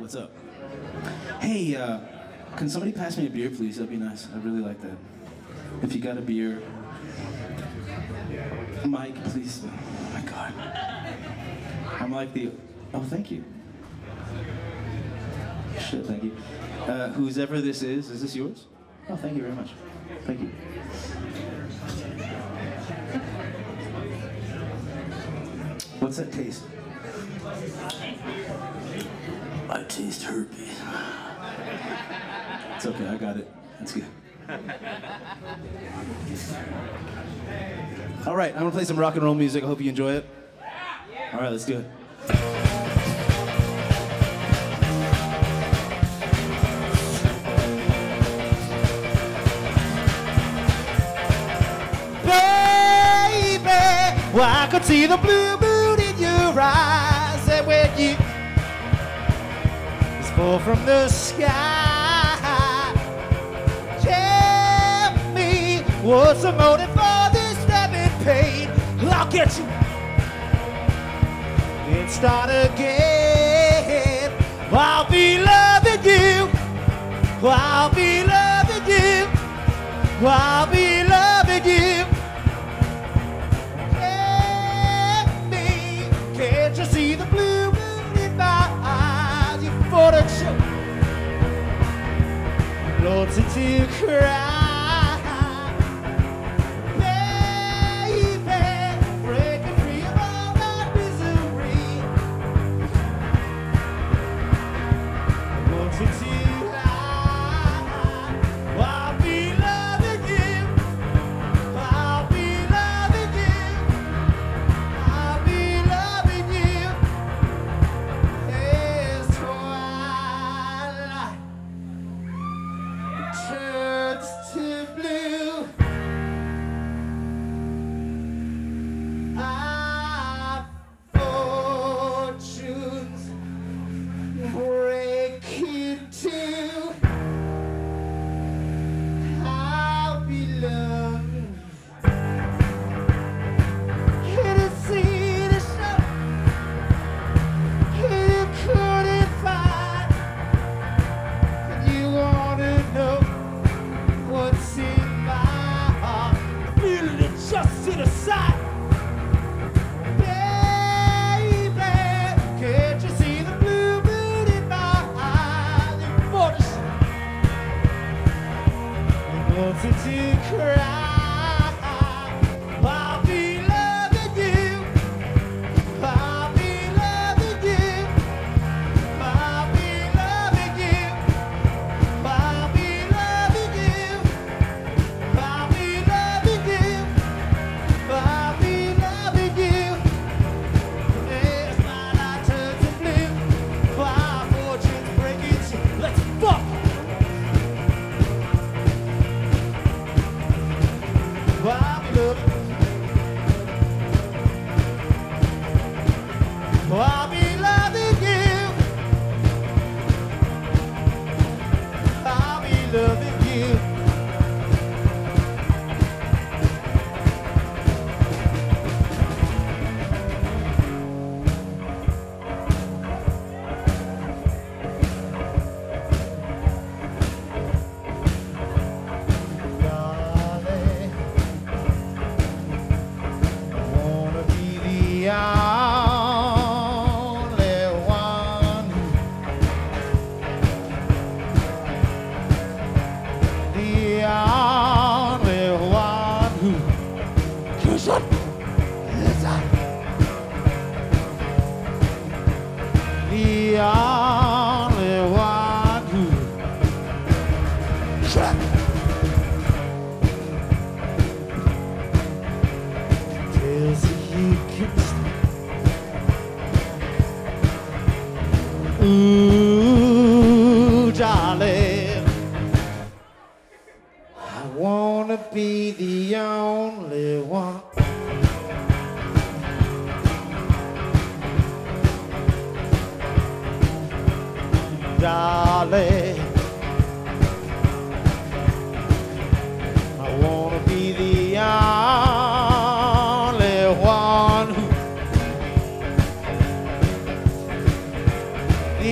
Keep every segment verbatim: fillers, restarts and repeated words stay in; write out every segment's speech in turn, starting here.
What's up? Hey, uh, can somebody pass me a beer, please? That'd be nice. I really like that. If you got a beer, Mike, please. Oh my God. I'm like the. Oh, thank you. Shit, thank you. Uh, whoever this is, is this yours? Oh, thank you very much. Thank you. What's that taste? I taste herpes. It's okay, I got it. That's good. All right, I'm gonna play some rock and roll music. I hope you enjoy it. All right, let's do it. Well, I could see the blue moon in your eyes, and when you just fall from the sky, tell me what's the motive for this rapid pain? I'll get you and start again. I'll be loving you. I'll be loving you. I'll be loving you. See the blue moon in my eyes, you photoshopped. Lord, since you cry, baby, breaking free of all my misery. Lord, since you cry, I'll be loving you. I'll be loving you. I'll be loving.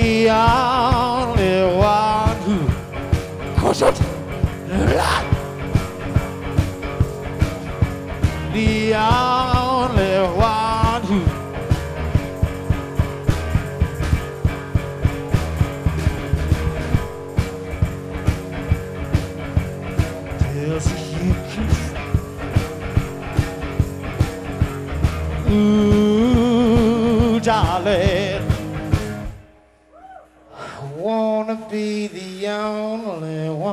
Yeah. lot. The only one who tells you kiss. Ooh, darling, I wanna be the only one.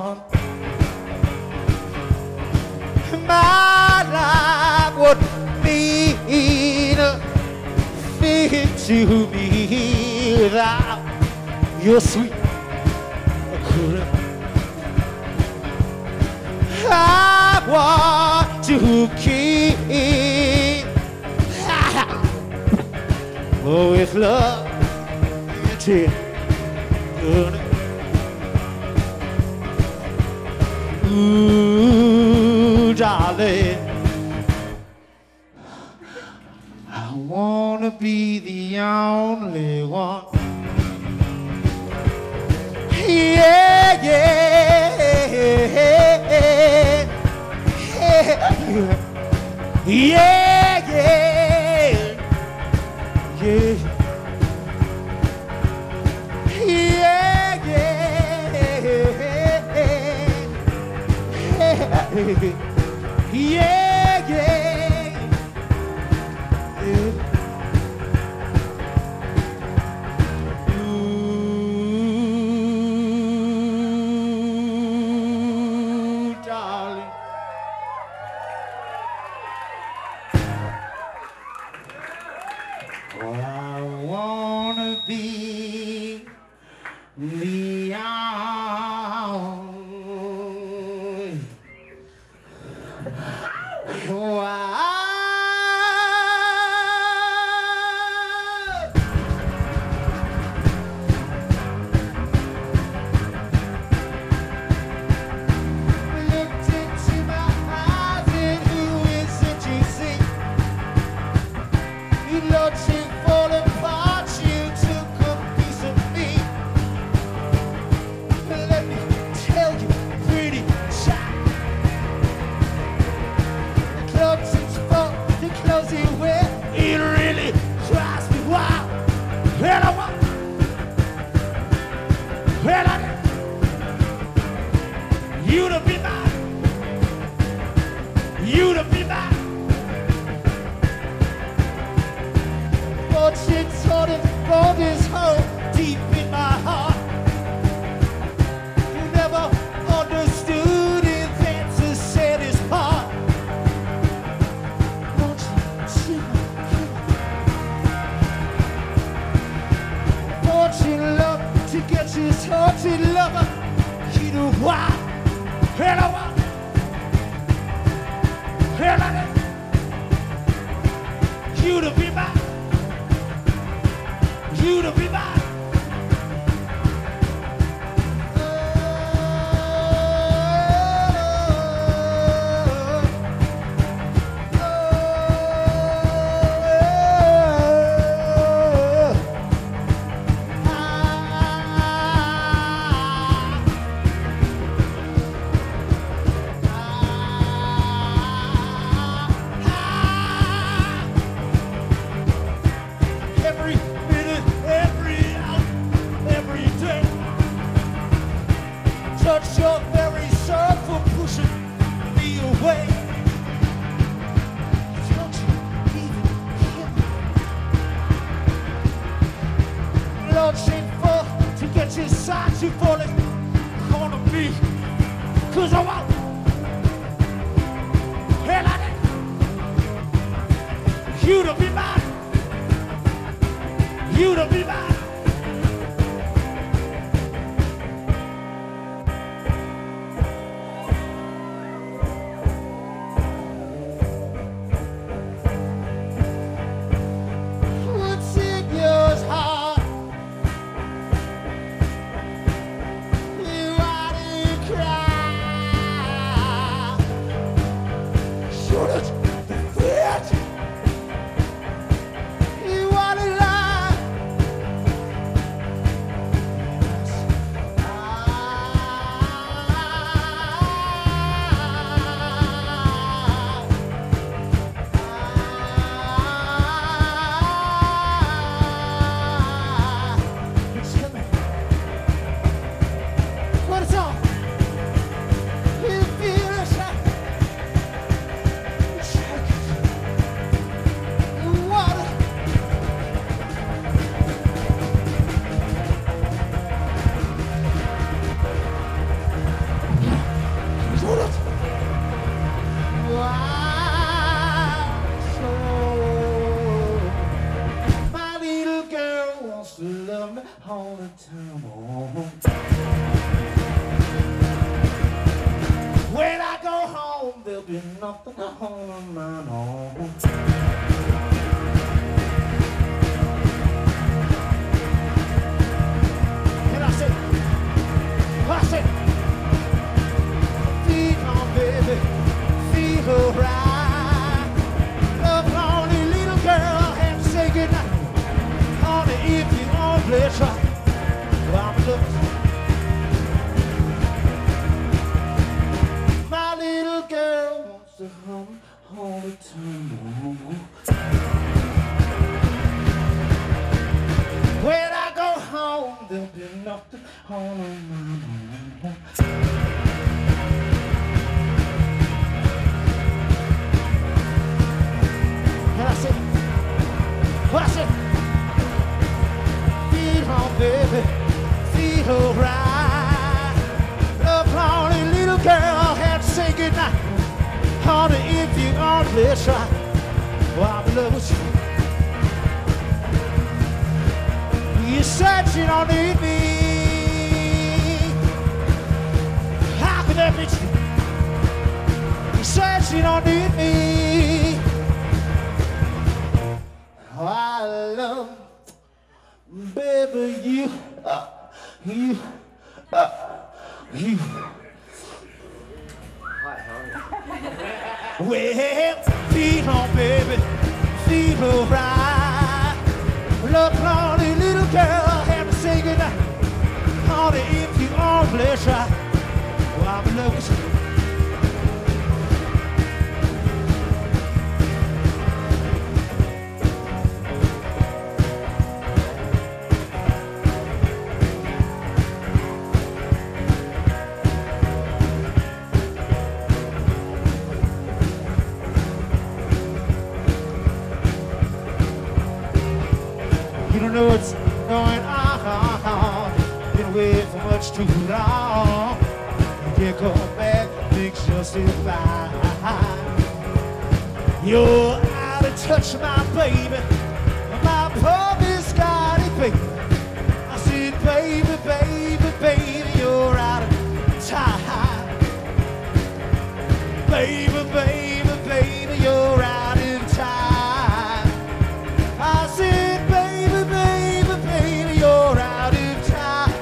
My life would mean a thing to me without your sweet career. I want to keep with love until good night. Ooh, darling, I wanna be the only one. Yeah, yeah, yeah, yeah, yeah, yeah, yeah. Yeah, yeah, yeah. Ooh, darling. I wanna be the only. Wow. You wanna lie. love me all the time. Oh. When I go home, there'll be nothing on my own. And I said, I said, feed on baby, feed her right. Love lonely little girl, have to say goodnight. Honey, if you want pleasure, I'm looking. My little girl wants to hum all the time. When I go home, there'll be nothing on my mind. And I said, I said, feed her, baby, feed her right. The lonely little girl had to say goodnight. Honey, if you want this right, well, I'm in love with you. You said you don't need me. How could that be true? You said you don't need me. Oh, I love, baby, you, uh, you, uh, you. Well, feed her, baby, feed her right. Look, lonely little girl, have to say goodnight. Honey, if you are blessed, well, I'm in love with you. No, it's going on. Been away for much too long. You can't come back, things justify. You're out of touch, my baby. My poor biscotti baby. I said, baby, baby, baby, you're out of time. Baby, baby, baby, you're out of time. I said, baby, baby, baby, you're out of time.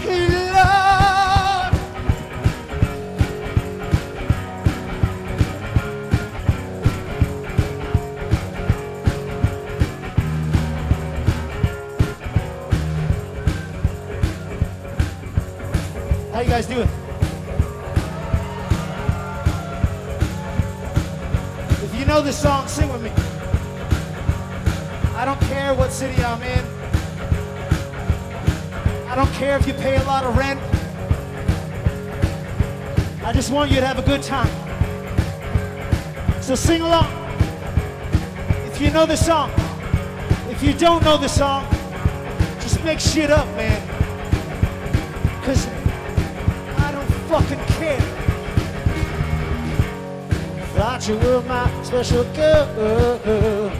Hey, Lord. How you guys doing? If you know this song, sing with me. I don't care what city I'm in. I don't care if you pay a lot of rent. I just want you to have a good time. So sing along if you know the song. If you don't know the song, just make shit up, man. Cause I don't fucking care. Thought you were my special girl.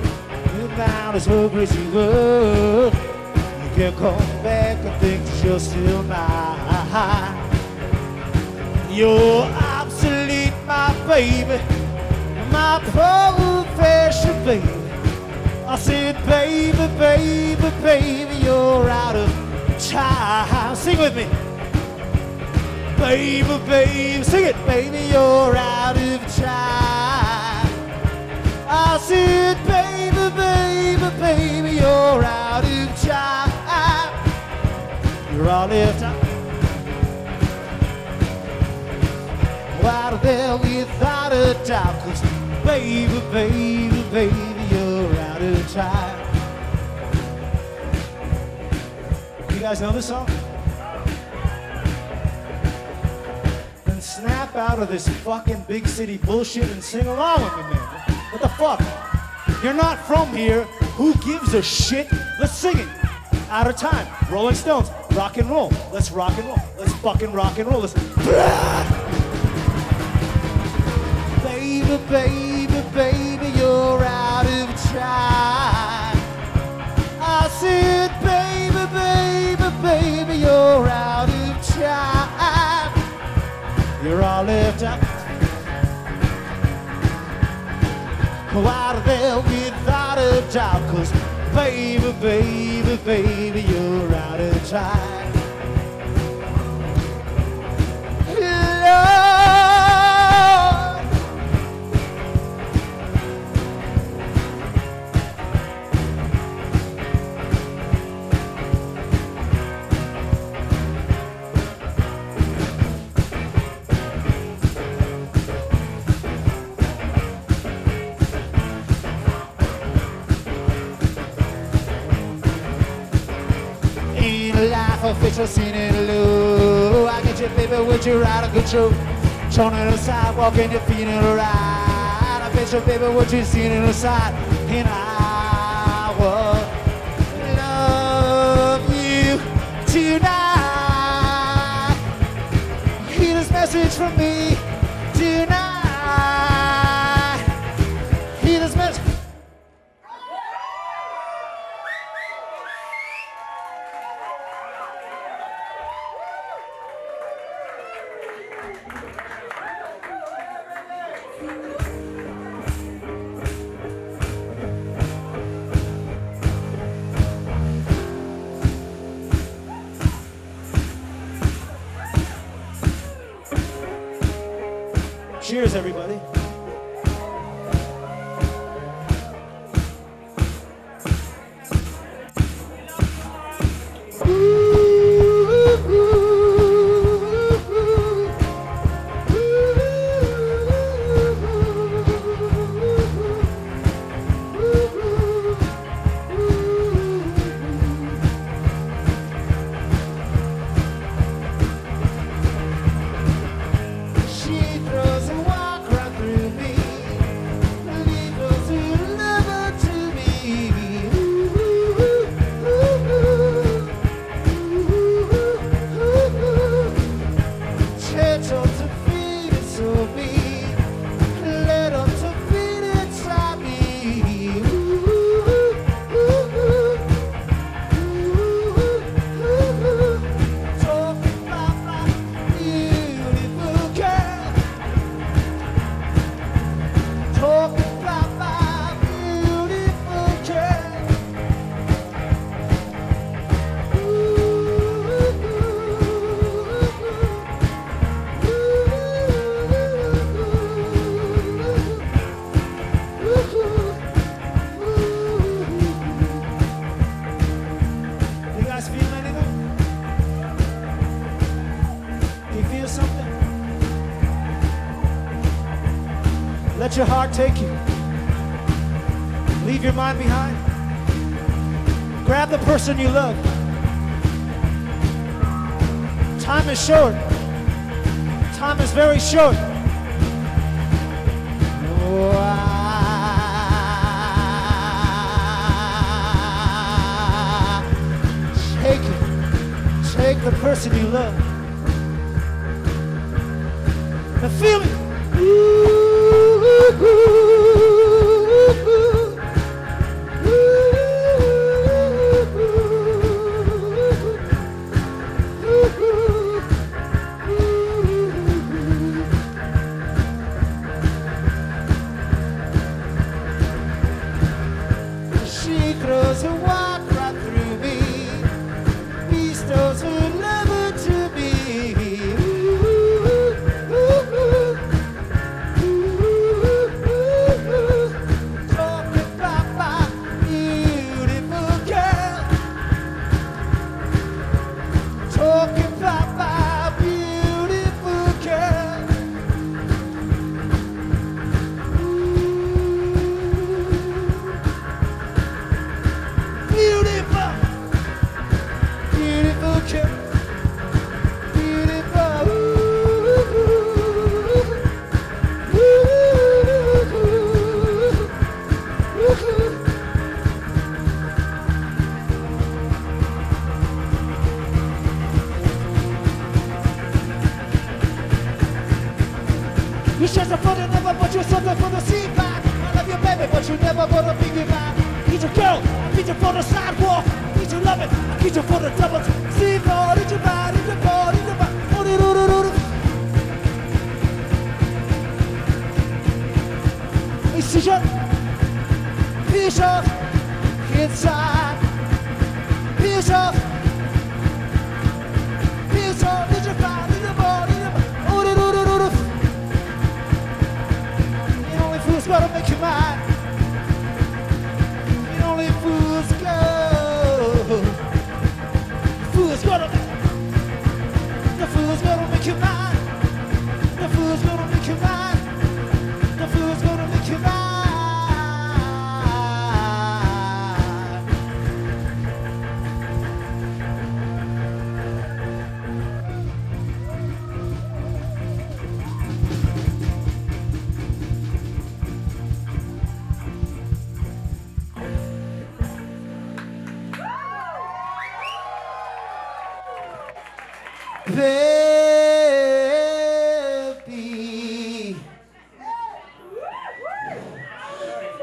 Now it's a crazy world. You can't come back and think that you're still mine. You're obsolete, my baby, my old-fashioned baby. I said, baby, baby, baby, you're out of time. Sing with me, baby, baby, sing it, baby, you're out of time. I said, baby. Baby, baby, you're out of time. You're out of time. Out of there without a doubt. Cause baby, baby, baby, you're out of time. You guys know this song? Then snap out of this fucking big city bullshit and sing along with me, man. What the fuck? You're not from here. Who gives a shit? Let's sing it. Out of time. Rolling Stones. rock and roll. Let's rock and roll. Let's fucking rock and roll. Let's baby, baby, baby, you're out of time. I said, baby, baby, baby, you're out of time. You're all left out. Go out of there without a job, 'cause baby, baby, baby, you're out of time. Official scene in lieu. I get you, baby, with you out of control. Turning the sidewalk and you're feeling right. I bet you, baby, what you seen in the side. And I will love you tonight. Hear this message from me tonight. Hear this message. Cheers, everybody. Let your heart take you. Leave your mind behind. Grab the person you love. Time is short. Time is very short. Oh, I... Take it. Take the person you love. Now feel it. Woo! You should have for the never, but you're something for the sea back. I love you, baby, but you never want to be me back. I need your girl, I need you for the sidewalk. I need you loving, I need you for the doubles. See, no, I need you back, I need you back, I need you back. It's your piece of inside, piece of, piece of, need you back, need you back, need you back. Oh, do, do, do, do. It only feels better to make you mine. It only feels good. Feels better. The feels better make you mine. The feels better make you mine. Baby,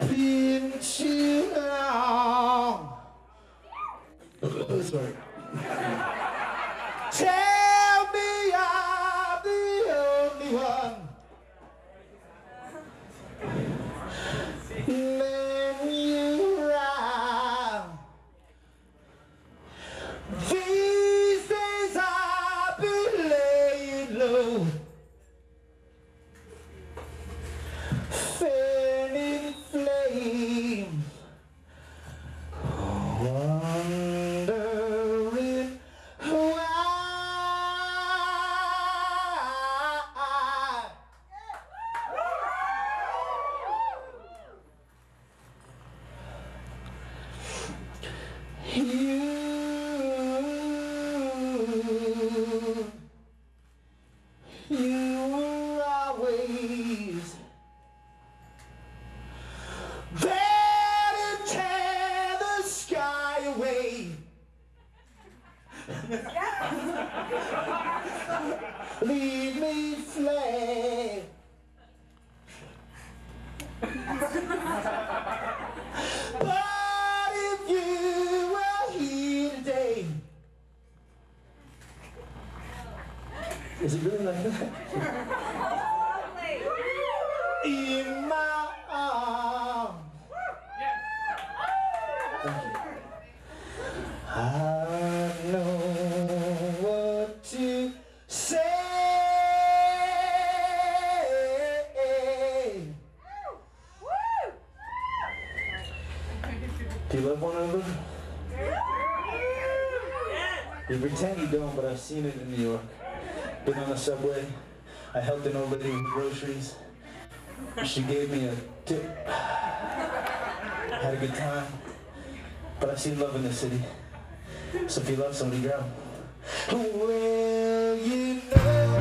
been too long. Oh, sorry. Tell me I'm the only one. Let me ride. Is it really like that? In my arms. Thank you. I know what to say. Do you love one another? You pretend you don't, but I've seen it in New York. Been on the subway, I helped an old lady with groceries. She gave me a tip. Had a good time. But I've seen love in this city. So if you love somebody, girl. Will you know?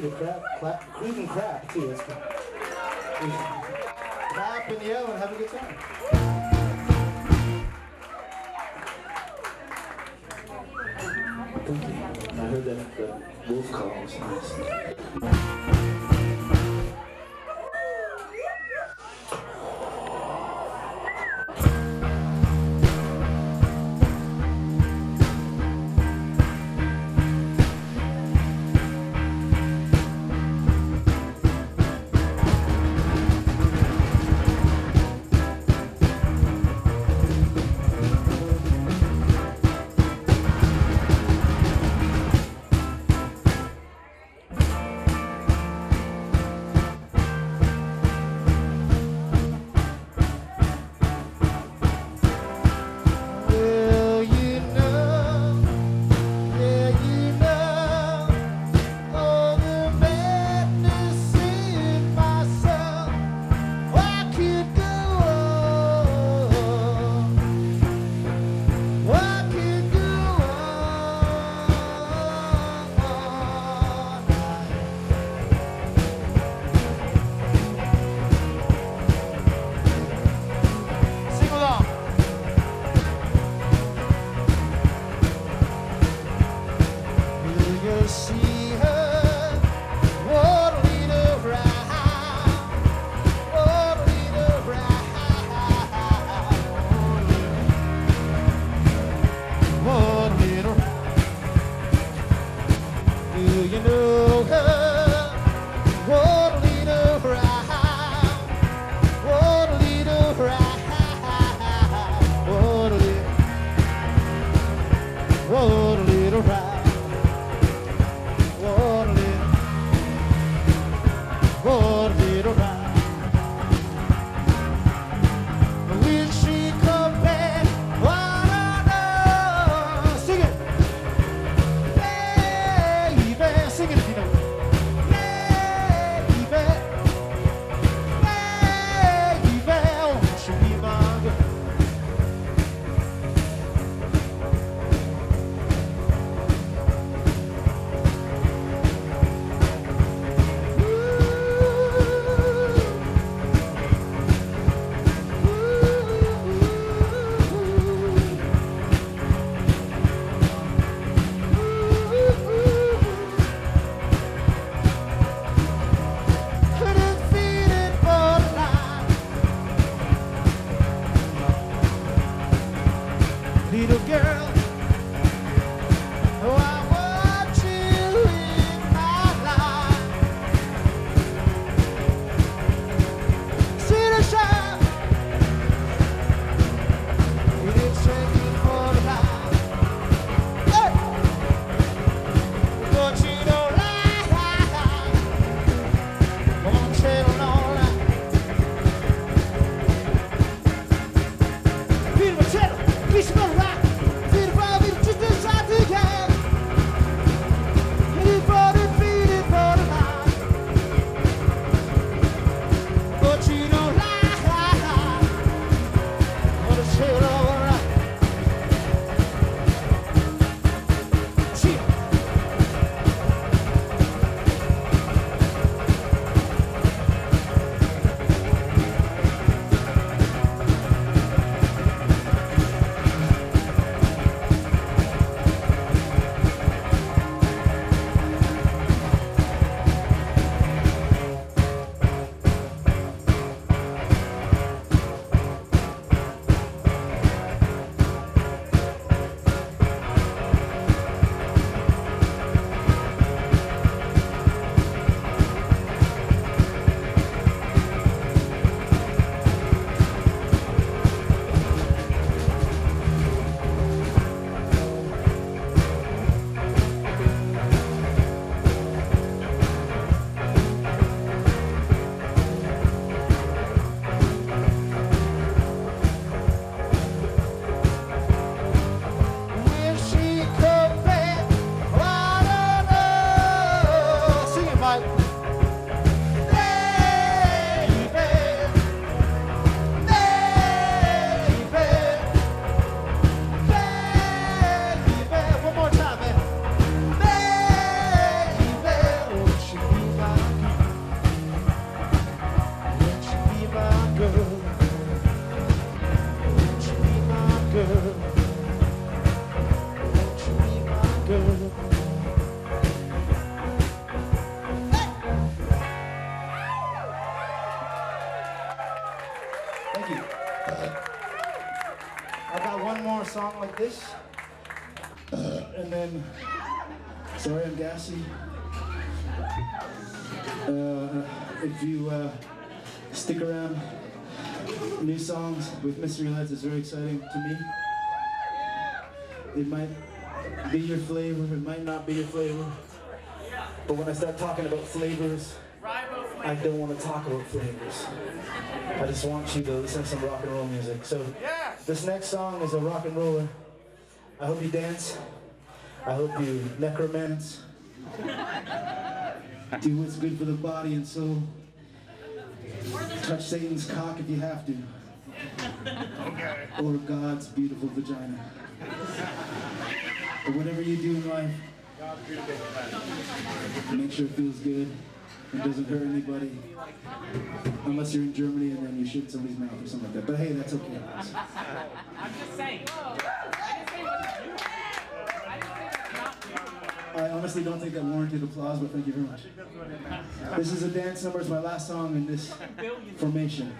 creed of crap, clap, creed and crap too. It's, it's, clap and yell and have a good time. I heard that the wolf call was nice. Thank you. I've got one more song like this, and then, sorry I'm gassy. Uh, if you uh, stick around, new songs with Mystery Lights is very exciting to me. It might be your flavor, it might not be your flavor. But when I start talking about flavors, I don't want to talk about flavors. I just want you to listen to some rock and roll music. So this next song is a rock and roller. I hope you dance. I hope you necromance. Do what's good for the body and soul. Touch Satan's cock if you have to. Okay. Or God's beautiful vagina. But whatever you do in life, make sure it feels good and doesn't hurt anybody. Unless you're in Germany and then you shoot somebody's mouth or something like that. But hey, that's okay. I'm just saying. I honestly don't think that warranted applause, but thank you very much. This is a dance number. It's my last song in this formation.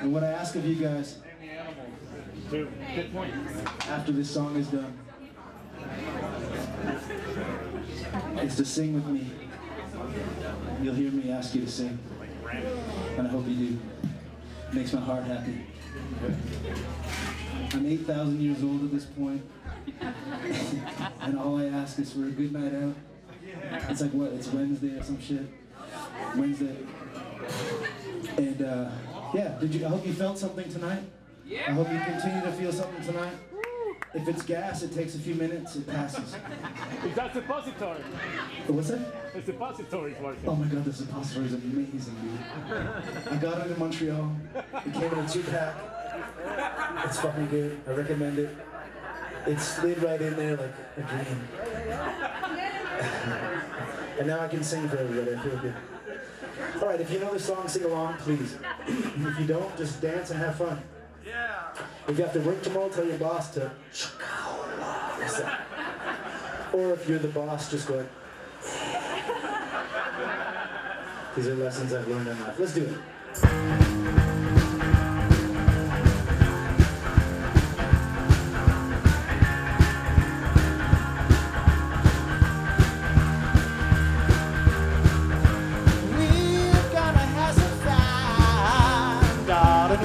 And what I ask of you guys, after this song is done, is to sing with me. You'll hear me ask you to sing, and I hope you do. It makes my heart happy. I'm eight thousand years old at this point. And all I ask is for a good night out. It's like, what, it's Wednesday or some shit? Wednesday. And uh, yeah, did you? I hope you felt something tonight. I hope you continue to feel something tonight. If it's gas, it takes a few minutes, it passes. That's the suppository. What's that? The suppository is working. Oh my God, the suppository is amazing, dude. I got it in Montreal. It came in a two-pack. It's fucking good. I recommend it. It slid right in there like a dream. And now I can sing for everybody, I feel good. All right, if you know the song, sing along, please. If you don't, just dance and have fun. Yeah. If you have to work tomorrow, tell your boss to or if you're the boss, just go like... These are lessons I've learned in life. Let's do it.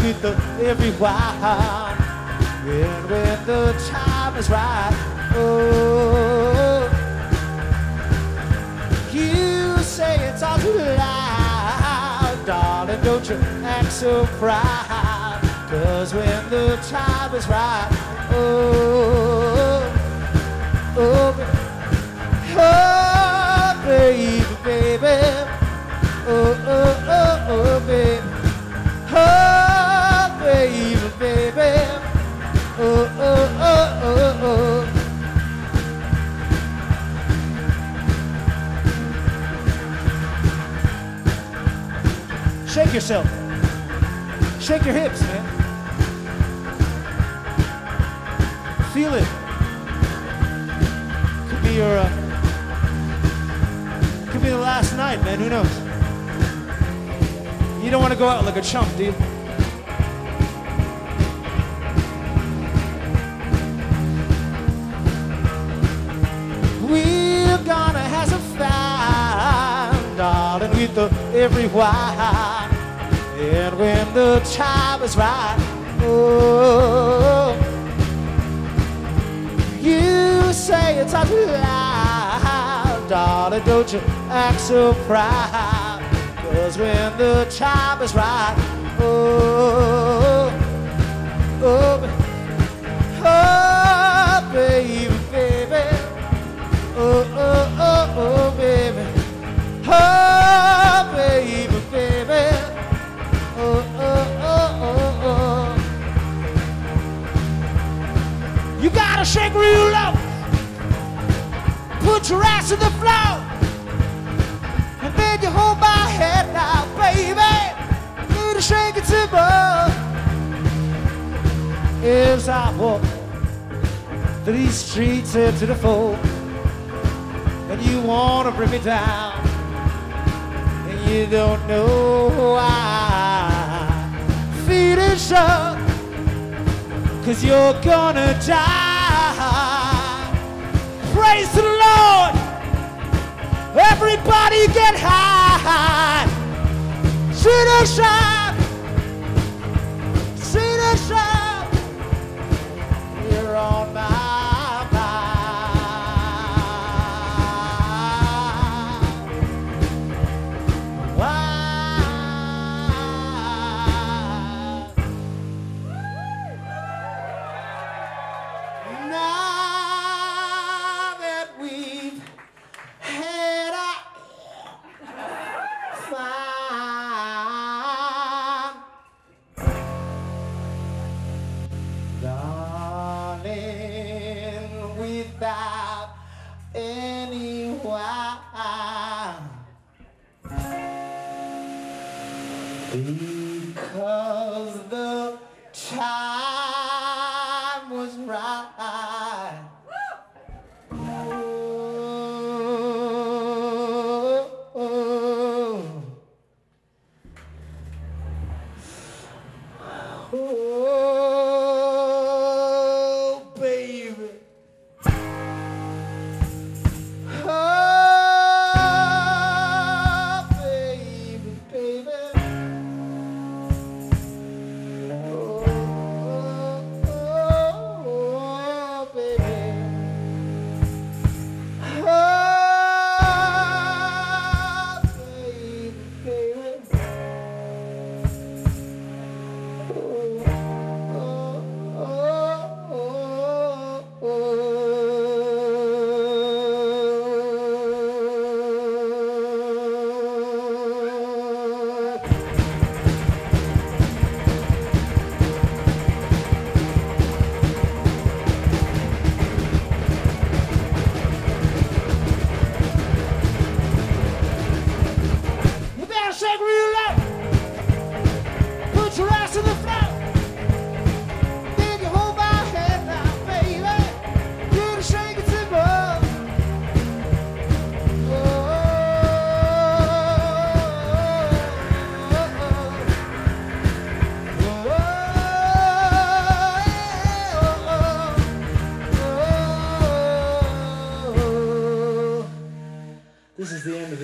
With the everyone, and when the time is right, oh, you say it's all too loud, darling, don't you act so proud, 'cause when the time is right, oh, oh, oh, baby, baby, oh, oh, oh, oh, baby, oh, baby, baby, oh, oh, oh, oh, oh. Shake yourself. Shake your hips, man. Feel it. Could be your, uh, could be the last night, man, who knows? You don't want to go out like a chump, do you? We're gonna have some fun, darling, with the everyone. And when the time is right, oh, you say it's all too loud, darling, don't you act so proud, 'cause when the time is right, oh, oh, oh, baby, baby. Oh, oh, oh, oh, baby. Oh, baby, baby. Oh, oh, oh, oh, oh. You gotta shake real low. Put your ass to the floor. And then you hold my head now, baby. Need to shake it some more. As I walk these streets into the fold, and you wanna bring me down, and you don't know why. Feeling shook, 'cause you're gonna die. Praise the Lord, everybody get high. See the shop, see the shop, you're on my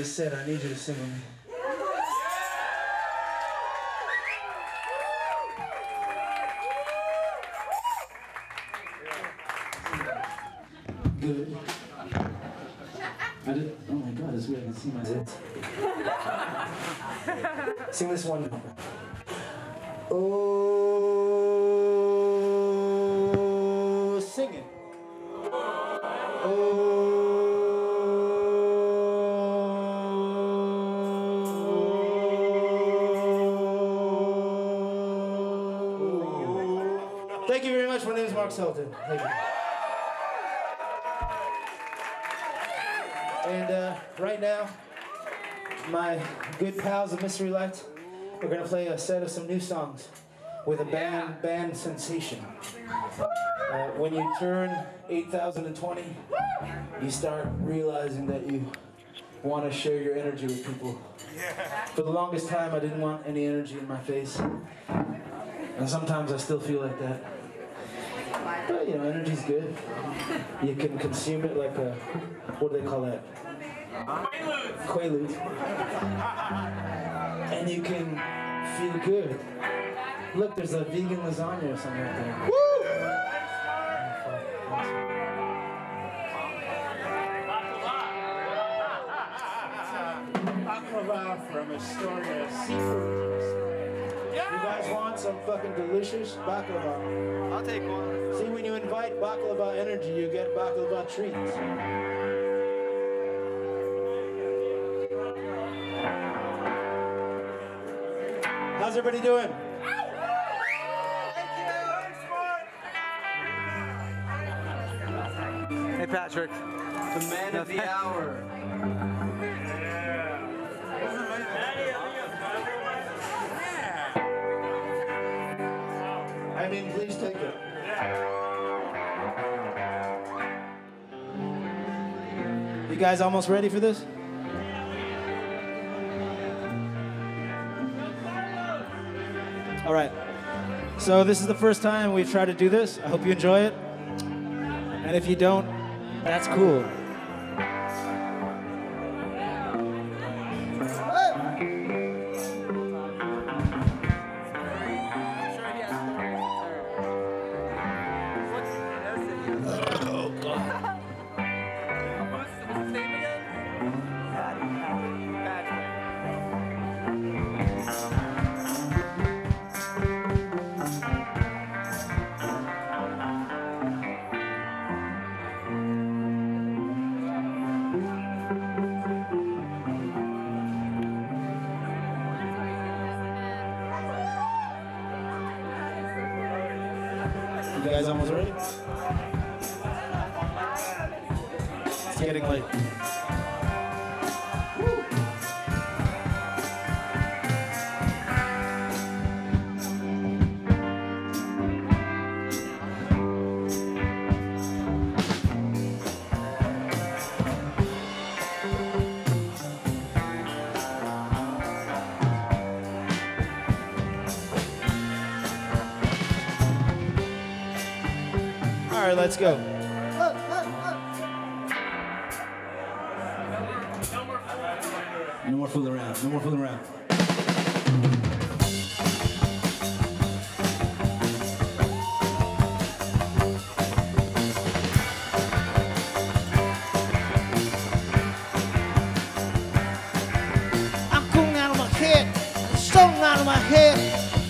set. I need you to sing with me. Good. I did, oh my God, it's weird. I can see my zits. Sing this one now. Oh, sing it. Oh. My name is Mark Sultan. Thank you. And uh, right now, my good pals of Mystery Lights, we're going to play a set of some new songs with a band, Band Sensation. Uh, when you turn eight thousand twenty, you start realizing that you want to share your energy with people. For the longest time, I didn't want any energy in my face. And sometimes I still feel like that. But, you know, energy's good. You can consume it like a, what do they call that? Quaaludes. Quaaludes. And you can feel good. Look, there's a vegan lasagna or something like that. Woo! Baklava from Astoria Seafood. You guys want some fucking delicious baklava? I'll take one. See, when you invite baklava energy, you get baklava treats. How's everybody doing? Thank you. Thanks, Mark. Hey, Patrick. The man of the hour. I mean, please take it. Yeah. You guys almost ready for this? All right. So this is the first time we've tried to do this. I hope you enjoy it. And if you don't, that's cool. You guys almost ready? It's getting late. All right, let's go. Look, look, look. No more fooling around. No more fooling around. I'm going out of my head. I'm stoned out of my head.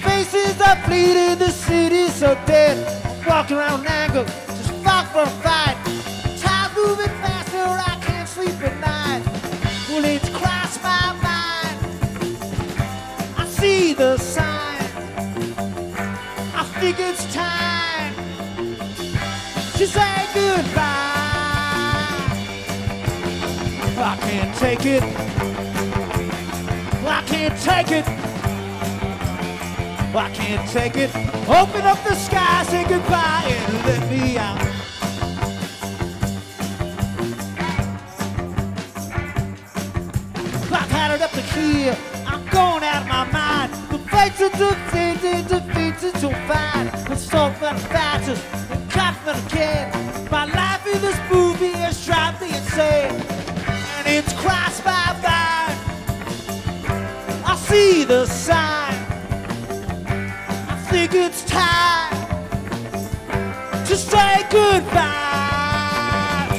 Faces are bleeding. The city's so dead. Walking around anger. For a fight, time moving faster, I can't sleep at night. Will it cross my mind? I see the sign, I think it's time to say goodbye. I can't take it, I can't take it, I can't take it. Open up the sky, say goodbye and let me out. Up to here, I'm going out of my mind. The fights are too thin, the defeats are too fine. I'm so fat, fastest, and confident again. My life in this movie has driven me insane, and it's crossed my mind. I see the sign. I think it's time to say goodbye.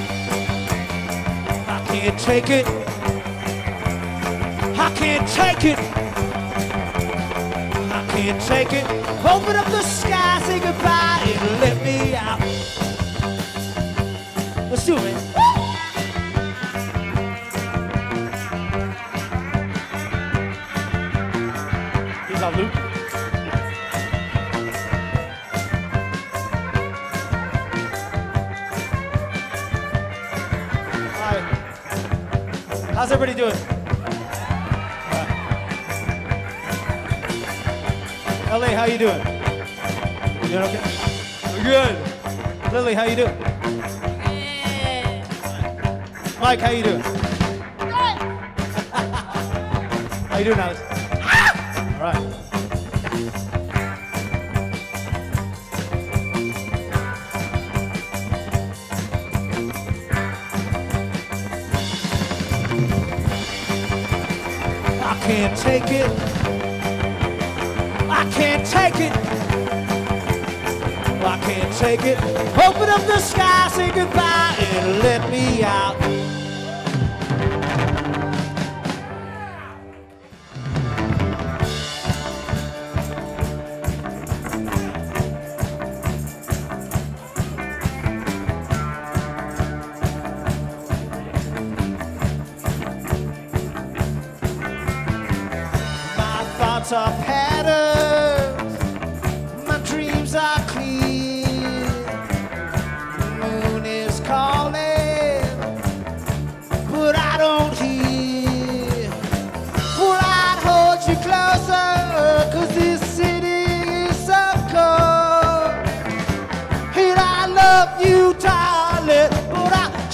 I can't take it. I can't take it. I can't take it. Open up the sky, say goodbye, and let me out. Let's do it. Here's our loop. All right. How's everybody doing? Lily, how you doing? You doing okay? We're good. Lily, how you doing? Good. Mike, how you doing? Good. How you doing, Alex? Ah! All right. I can't take it. I can't take it. I can't take it. Open up the sky, say goodbye, and let me out. My thoughts are patterns.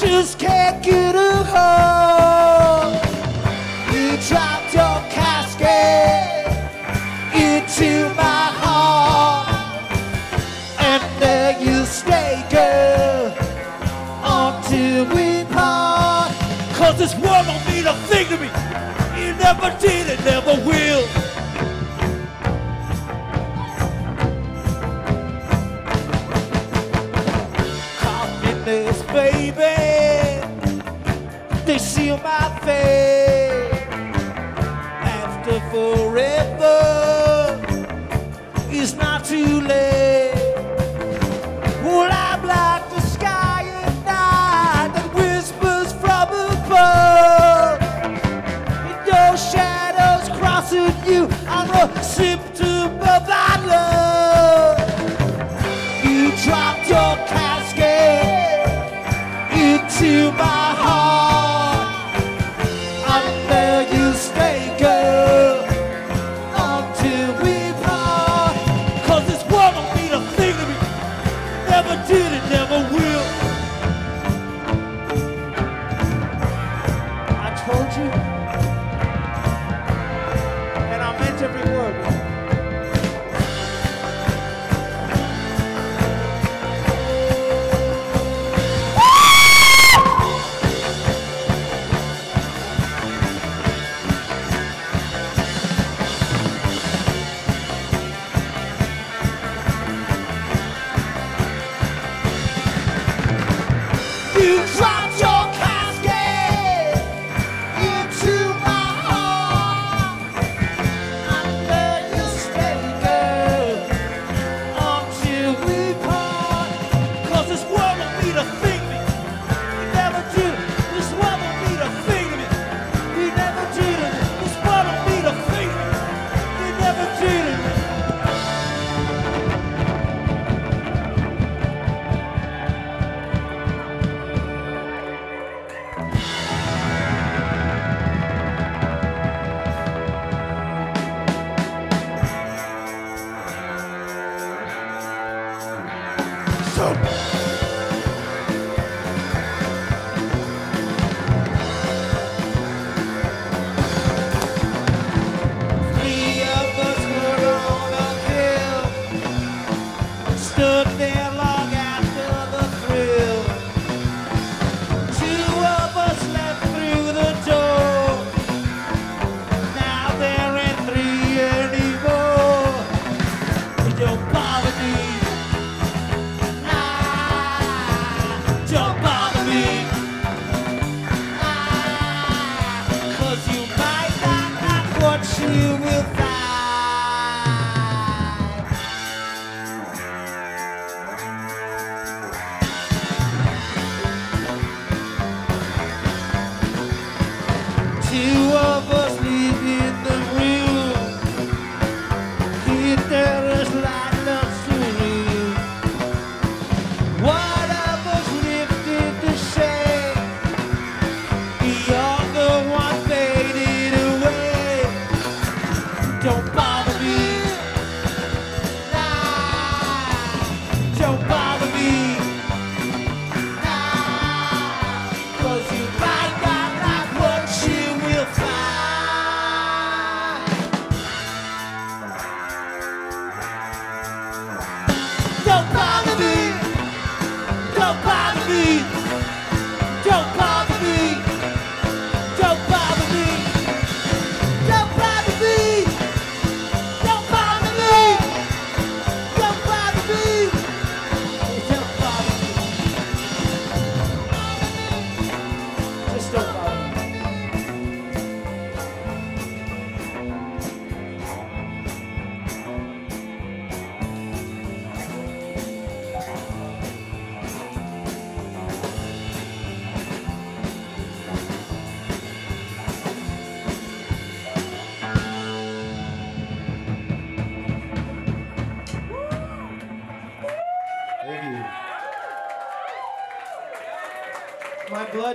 Just can't get a hole. You dropped your casket into my heart, and there you stay, girl, until we part. 'Cause this world don't mean a thing to me. It never did, it never will. This baby, they seal my fate. After forever, it's not too late. Well, I'm like the sky at night that whispers from above. And no shadows crossing you, I'm a symptom of thy love. You dropped your casket to my heart, and there you stay, girl, until we part. 'Cause this world don't mean a thing to me. Never did, it never will. I told you, and I meant every word.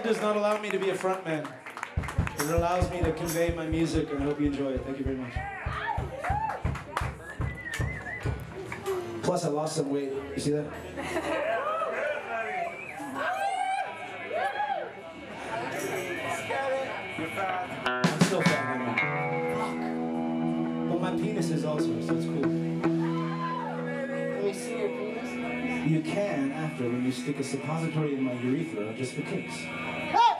Does not allow me to be a frontman. It allows me to convey my music, and I hope you enjoy it. Thank you very much. Plus, I lost some weight. You see that? You're fat. I'm still fat right now. Fuck. But my penis is also, so it's cool. Can we see your penis? You can after, when you stick a suppository in my urethra just for kicks. Hey!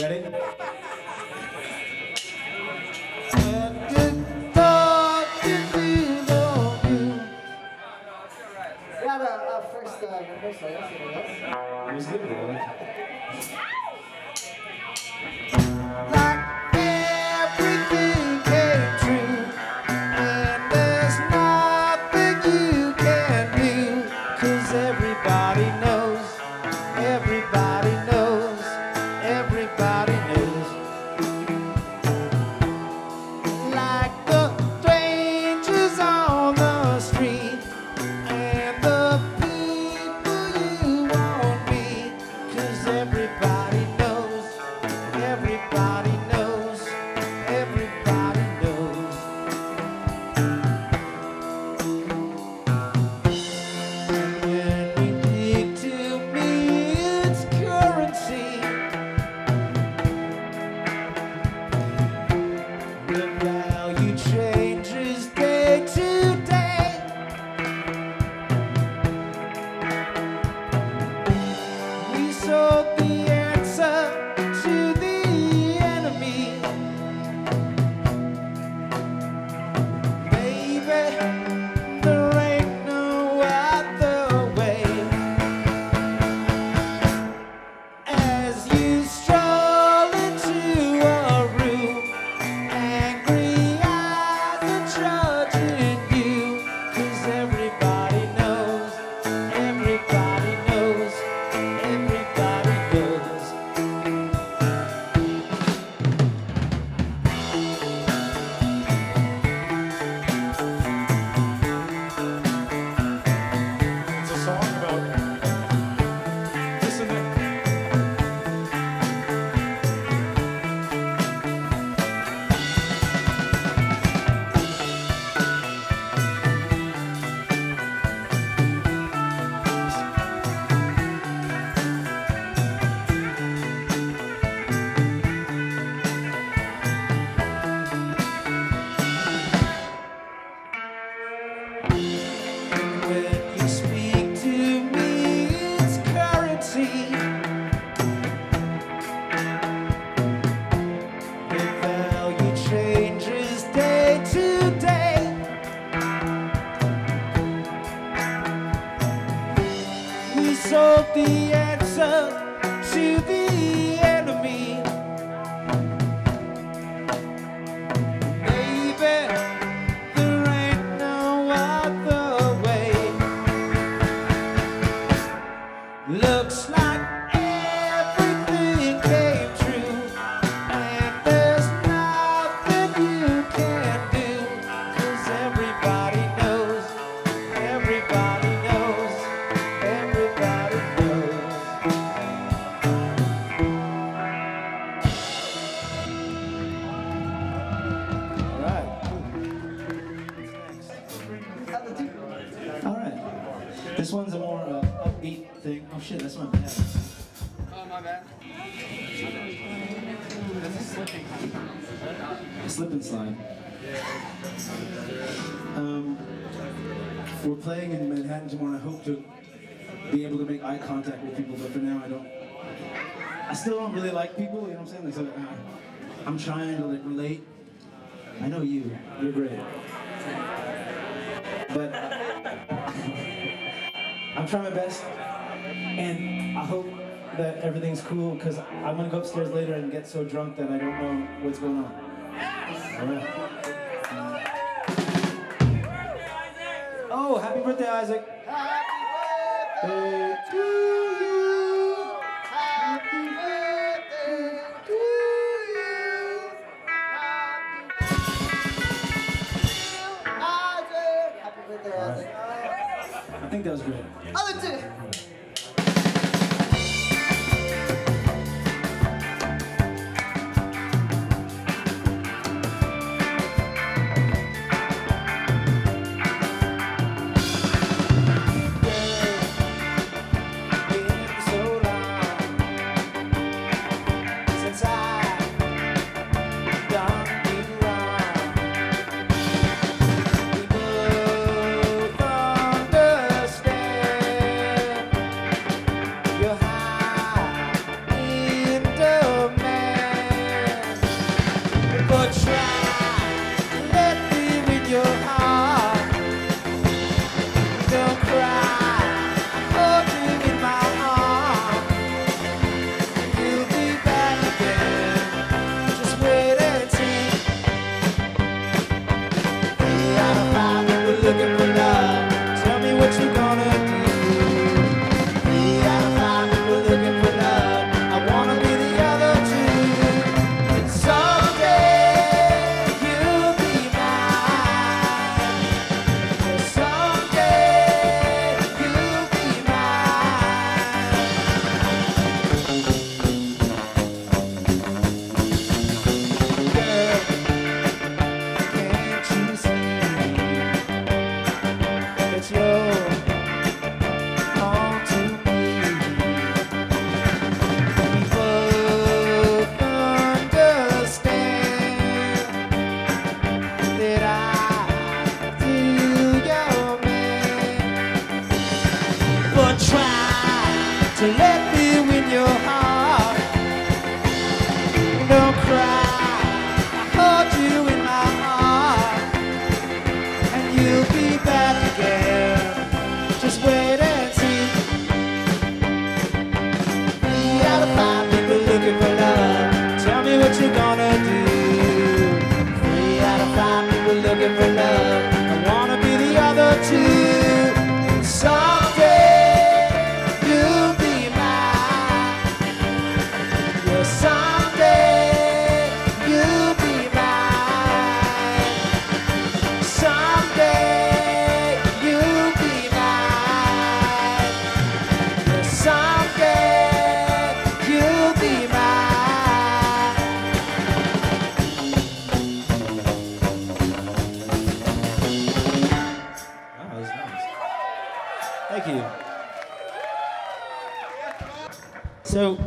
Ready? It was good, though. Contact with people, but for now I don't, I still don't really like people, you know what I'm saying? Like, uh, I'm trying to like relate. I know you, you're great. But I'm trying my best, and I hope that everything's cool, because I'm gonna go upstairs later and get so drunk that I don't know what's going on. All right. uh, oh, happy birthday, Isaac. Happy birthday to you. Happy birthday to you. Happy birthday, happy birthday, Isaac. Right. I think that was great. Other two. So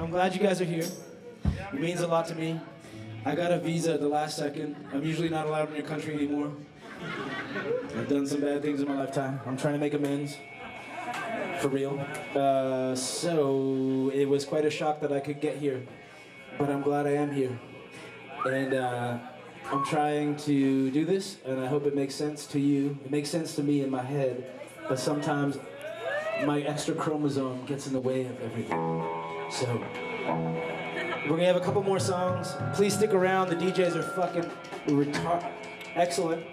I'm glad you guys are here. It means a lot to me. I got a visa at the last second. I'm usually not allowed in your country anymore. I've done some bad things in my lifetime. I'm trying to make amends. For real. Uh, so it was quite a shock that I could get here. But I'm glad I am here. And uh, I'm trying to do this, and I hope it makes sense to you. It makes sense to me in my head, but sometimes my extra chromosome gets in the way of everything. So we're gonna have a couple more songs. Please stick around. The D Js are fucking retar- excellent.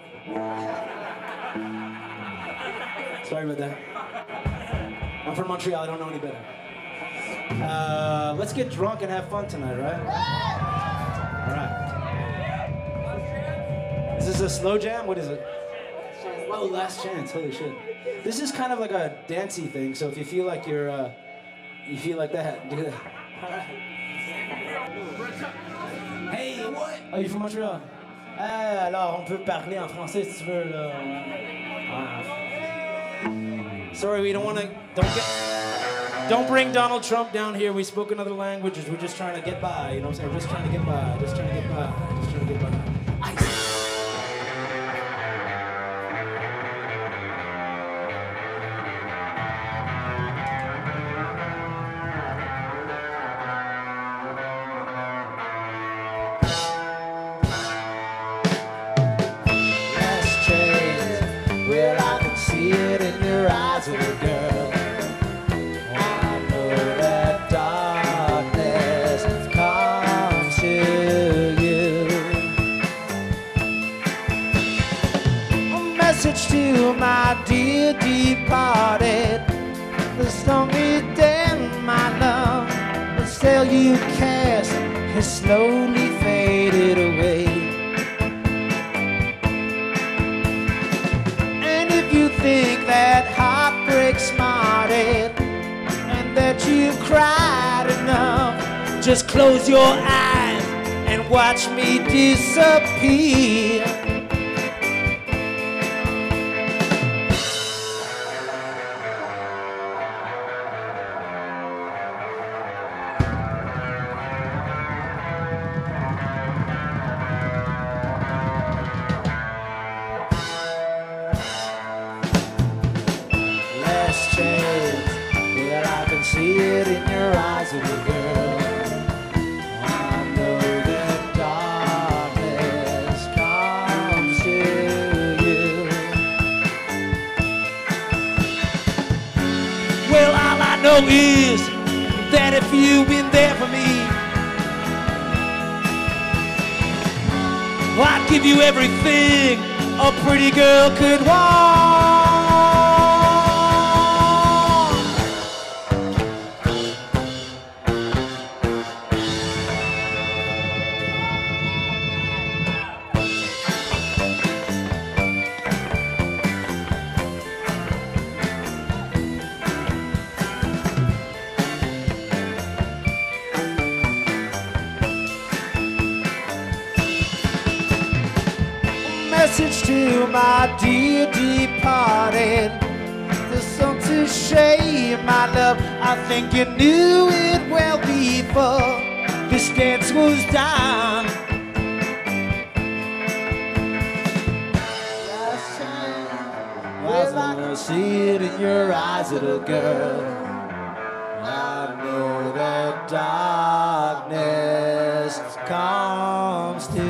Sorry about that. I'm from Montreal, I don't know any better. Uh, let's get drunk and have fun tonight, right? All right. Is this a slow jam? What is it? Oh, last chance, holy shit. This is kind of like a dancey thing, so if you feel like you're, uh, you feel like that, do that. All right. Hey, what? Are you from Montreal? Ah, alors, on peut parler en français si tu veux, là. Sorry, we don't want to, don't get, don't bring Donald Trump down here. We spoke another language. We're just trying to get by, you know what I'm saying? We're just trying to get by, just trying to get by, just trying to get by. You cast has slowly faded away, and if you think that heartbreak smarted and that you cried enough, just close your eyes and watch me disappear. Is that if you've been there for me, well, I'd give you everything a pretty girl could want. My dear departed, there's some to shame, my love. I think you knew it well before this dance was done. Well, I can see it in your eyes, little girl. I know that darkness comes to.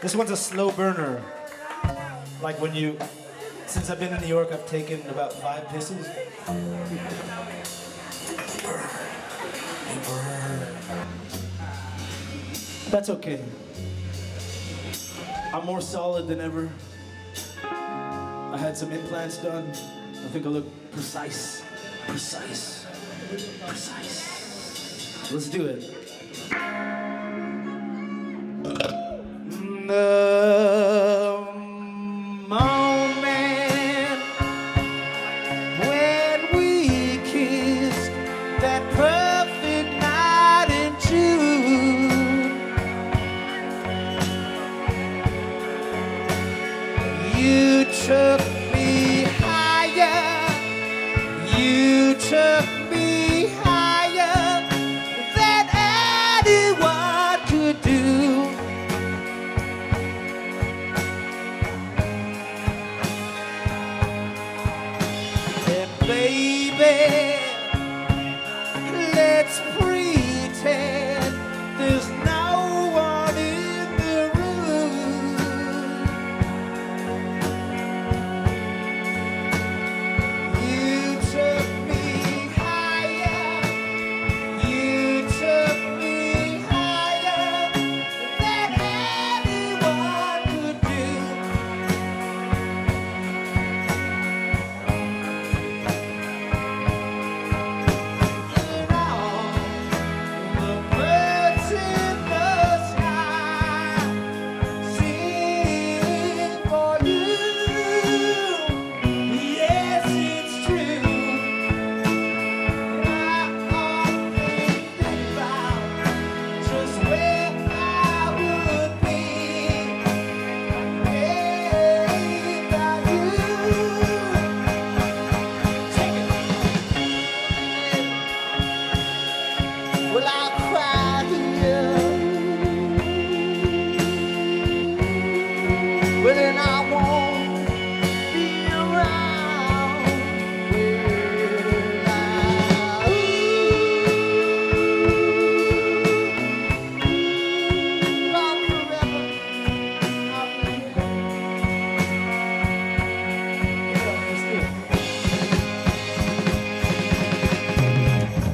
This one's a slow burner. Like when you, since I've been in New York, I've taken about five pisses. That's okay. I'm more solid than ever. I had some implants done. I think I look precise, precise, precise. Let's do it. The moment when pretend, let's pretend there's no one in the room. You took me higher, you took me higher than anyone could do. And all the birds in the sky sing for you. Yes, it's true. I often think about just where I would be without you. Take it. Well, I cried here. Well, then I won't be around. Well, I, ooh, love forever, not forever. Yeah, it's good. And you take them by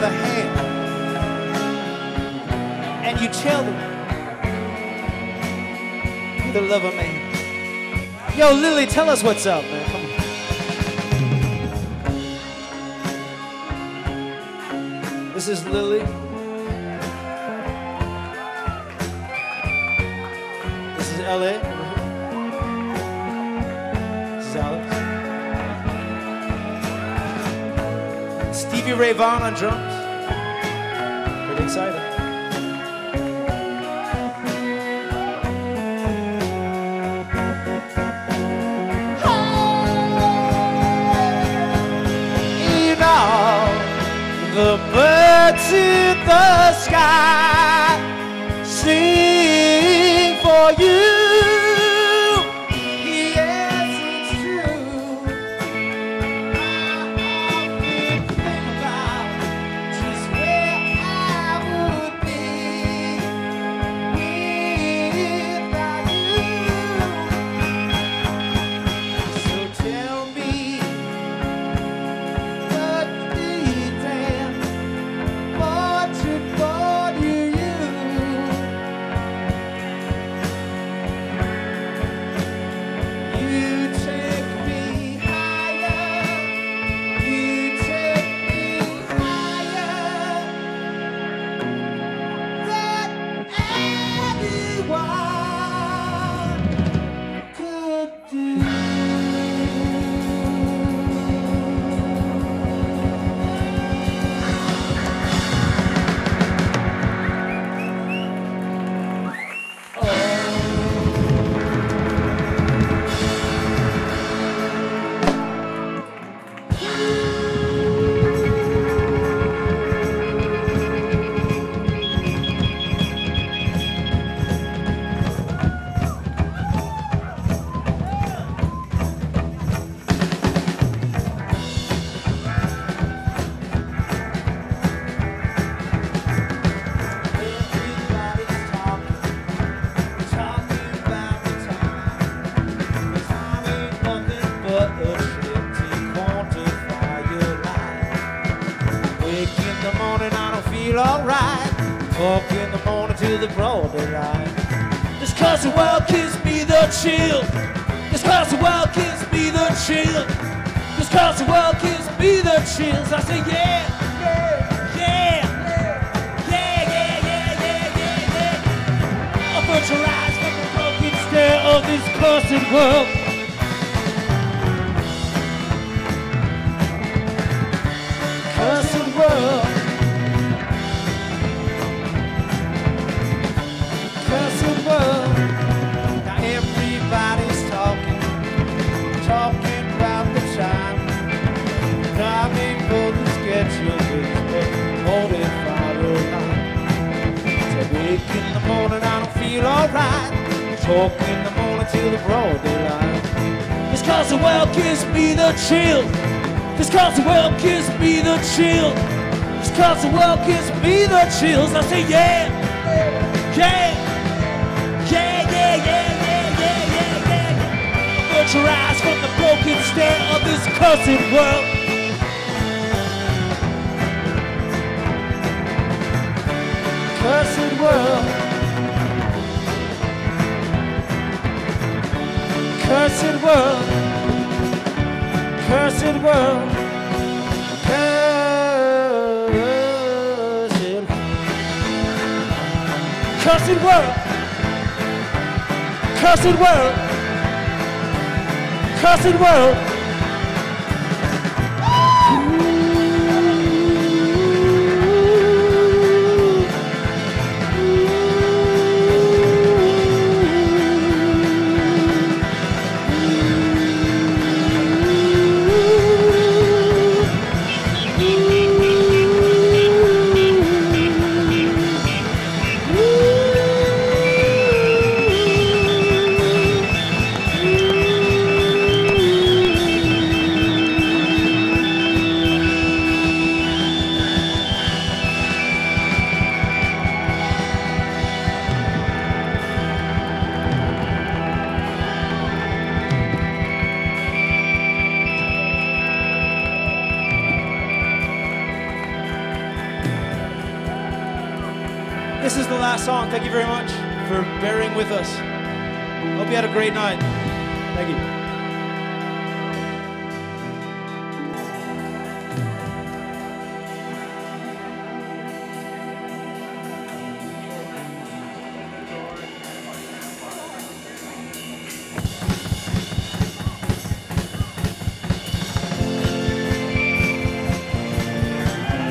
the hand and you tell them you're the love of man. Yo, Lily, tell us what's up, man. Come on. This is Lily. This is L A. This is Alex. Stevie Ray Vaughan on drums. Pretty excited. And all the birds in the sky sing for you. Yes, it's true. I often think about just where I would be without you. So tell me. What do you think? What should what do you? You take me higher. You take me higher than anyone could do. Walk in the morning to the broad daylight. This cause the world gives me the chill. This cause the world gives me the chill. This cause the world gives me the chills. I say yeah, yeah, yeah, yeah, yeah, yeah, yeah, yeah, yeah. I'll put your eyes from the broken stare of this cursed world. Cursed world. Cursed world. Now everybody's talking, talking o'clock in the morning till the broad daylight. This constant world gives me the chill. This constant world gives me the chill. This constant world gives me the chills. I say yeah, yeah, yeah, yeah, yeah, yeah, yeah, yeah, yeah. Put your eyes from the broken stare of this cursed world. Cursed world. Cursed world. Cursed world. Cursed. Cursed world. Cursed world. Cursed world. This is the last song. Thank you very much for bearing with us. Hope you had a great night. Thank you.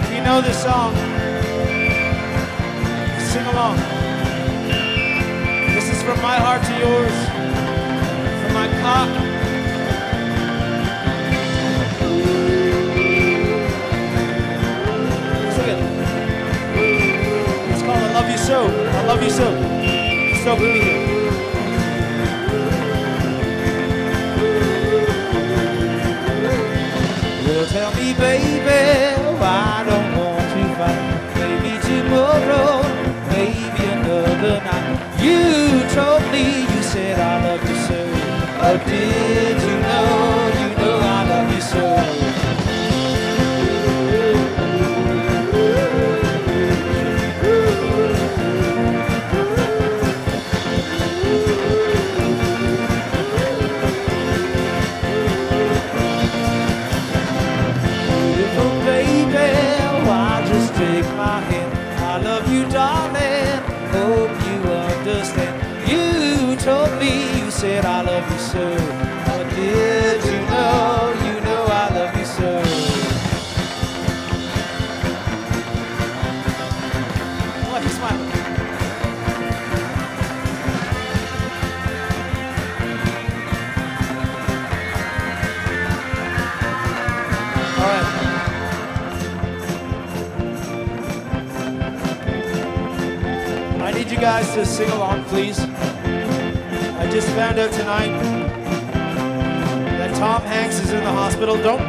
If you know this song, sing along. This is from my heart to yours, from my cock. It's called I Love You So. I Love You So. So good to be here. Well, tell me, baby, why don't want to fight? Maybe tomorrow, maybe another night. You told me, you said I love you so. Oh, did you know, you know I love you so. Beautiful baby, why just take my hand? I love you, darling. Hope you understand. You told me, you said I love you so. Oh, did you know, you know I love you so. I love you smiling. All right. You guys to sing along, please. I just found out tonight that Tom Hanks is in the hospital. Don't,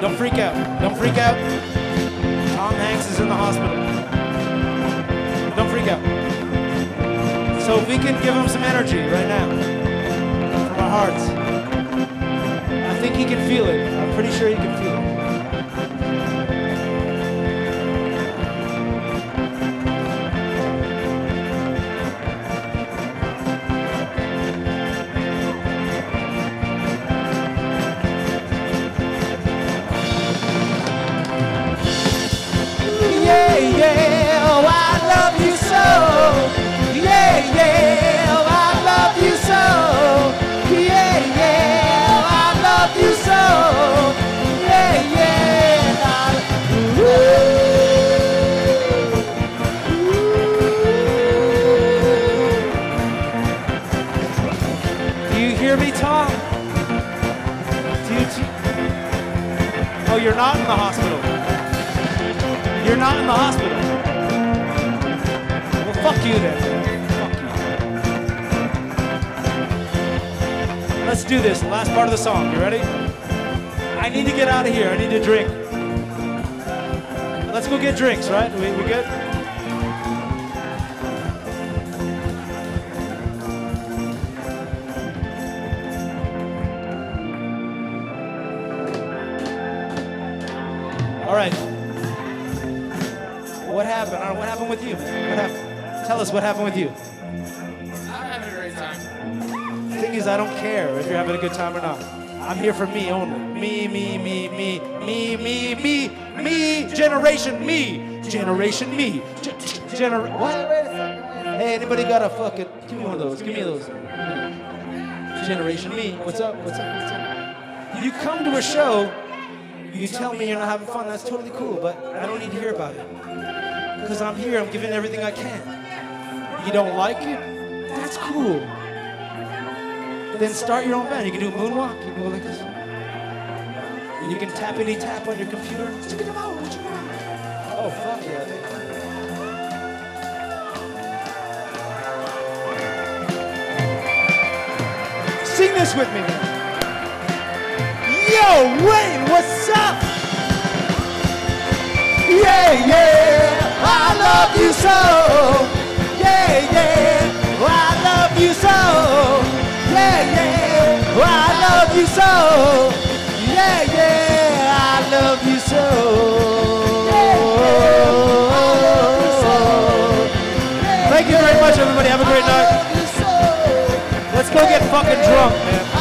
don't freak out. Don't freak out. Tom Hanks is in the hospital. Don't freak out. So if we can give him some energy right now, from our hearts. I think he can feel it. I'm pretty sure he can feel it. You're not in the hospital. You're not in the hospital. Well, fuck you then. Fuck you. Let's do this, the last part of the song. You ready? I need to get out of here. I need to drink. Let's go get drinks, right? We, we good? All right. What happened? All right, what happened with you? What happened? Tell us what happened with you. I'm having a great time. The thing is, I don't care if you're having a good time or not. I'm here for me only. Me, me, me, me, me, me, me, me, generation me, generation me, generation. What? Hey, anybody got a fucking? Give me one of those. Give me those. Generation me. What's up? What's up? What's up? You come to a show. You tell me you're not having fun, that's totally cool, but I don't need to hear about it. Because I'm here, I'm giving everything I can. You don't like it? That's cool. Then start your own band. You can do a moonwalk, you can go like this. You can tappity tap on your computer. Oh, fuck yeah. Sing this with me now. Yo, Wayne, what's up? Yeah, yeah, I love you so. Yeah, yeah, I love you so. Yeah, yeah, I love you so. Yeah, yeah, I love you so. Thank you very much, everybody. Have a great night. Let's go get fucking drunk, man.